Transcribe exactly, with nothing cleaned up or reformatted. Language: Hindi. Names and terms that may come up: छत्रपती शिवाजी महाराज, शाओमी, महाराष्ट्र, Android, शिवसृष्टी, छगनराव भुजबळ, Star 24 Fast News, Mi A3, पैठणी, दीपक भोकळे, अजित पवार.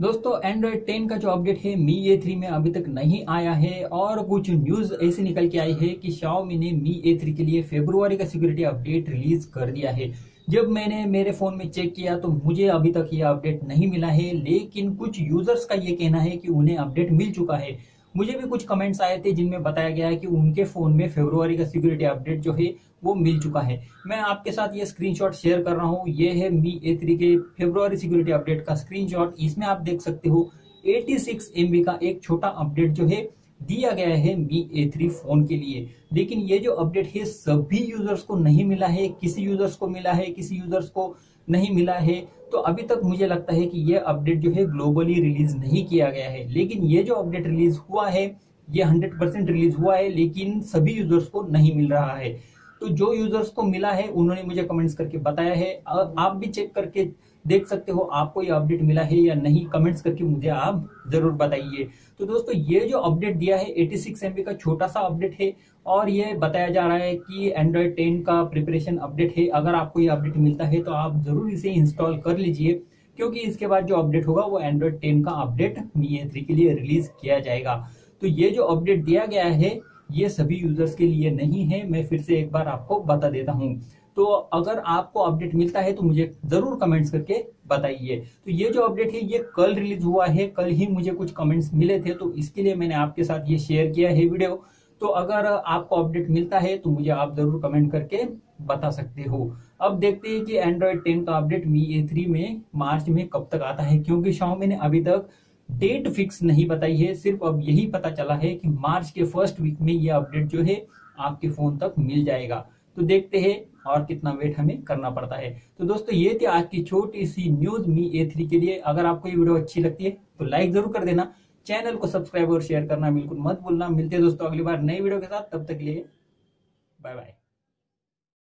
दोस्तों एंड्रॉयड टेन का जो अपडेट है मी ए थ्री में अभी तक नहीं आया है और कुछ न्यूज ऐसे निकल के आई है कि शाओमी ने मी ए थ्री के लिए फरवरी का सिक्योरिटी अपडेट रिलीज कर दिया है। जब मैंने मेरे फोन में चेक किया तो मुझे अभी तक ये अपडेट नहीं मिला है, लेकिन कुछ यूजर्स का ये कहना है कि उन्हें अपडेट मिल चुका है। मुझे भी कुछ कमेंट्स आए थे जिनमें बताया गया है कि उनके फोन में फरवरी का सिक्योरिटी अपडेट जो है वो मिल चुका है। मैं आपके साथ ये स्क्रीनशॉट शेयर कर रहा हूँ। ये है मी ए थ्री के फरवरी सिक्योरिटी अपडेट का स्क्रीनशॉट। इसमें आप देख सकते हो छियासी एम बी का एक छोटा अपडेट जो है दिया गया है मी ए थ्री फोन के लिए, लेकिन ये जो अपडेट है सभी यूजर्स को नहीं मिला है। किसी यूजर्स को मिला है, किसी यूजर्स को नहीं मिला है। तो अभी तक मुझे लगता है कि यह अपडेट जो है ग्लोबली रिलीज नहीं किया गया है, लेकिन ये जो अपडेट रिलीज हुआ है ये हंड्रेड परसेंट रिलीज हुआ है, लेकिन सभी यूजर्स को नहीं मिल रहा है। तो जो यूजर्स को मिला है उन्होंने मुझे कमेंट्स करके बताया है। आप भी चेक करके देख सकते हो आपको ये अपडेट मिला है या नहीं, कमेंट्स करके मुझे आप जरूर बताइए। तो दोस्तों ये जो अपडेट दिया है छियासी एम बी का छोटा सा अपडेट है और ये बताया जा रहा है कि एंड्रॉयड टेन का प्रिपरेशन अपडेट है। अगर आपको ये अपडेट मिलता है तो आप जरूर इसे इंस्टॉल कर लीजिए, क्योंकि इसके बाद जो अपडेट होगा वो एंड्रॉयड टेन का अपडेट मी ए थ्री के लिए रिलीज किया जाएगा। तो ये जो अपडेट दिया गया है ये सभी यूजर्स के लिए नहीं है, मैं फिर से एक बार आपको बता देता हूं। तो अगर आपको अपडेट मिलता है तो मुझे जरूर कमेंट्स करके बताइए। तो ये जो अपडेट है ये कल रिलीज हुआ है, कल ही मुझे कुछ कमेंट्स मिले थे तो इसके लिए मैंने आपके साथ ये शेयर किया है वीडियो। तो अगर आपको अपडेट मिलता है तो मुझे आप जरूर कमेंट करके बता सकते हो। अब देखते हैं कि एंड्रॉयड टेन का अपडेट मी ए थ्री में मार्च में कब तक आता है, क्योंकि शाओमी ने अभी तक डेट फिक्स नहीं बताई है। सिर्फ अब यही पता चला है कि मार्च के फर्स्ट वीक में यह अपडेट जो है आपके फोन तक मिल जाएगा। तो देखते हैं और कितना वेट हमें करना पड़ता है। तो दोस्तों ये थी आज की छोटी सी न्यूज मी ए थ्री के लिए। अगर आपको ये वीडियो अच्छी लगती है तो लाइक जरूर कर देना, चैनल को सब्सक्राइब और शेयर करना बिल्कुल मत भूलना। मिलते हैं दोस्तों अगली बार नई वीडियो के साथ, तब तक के लिए बाय बाय।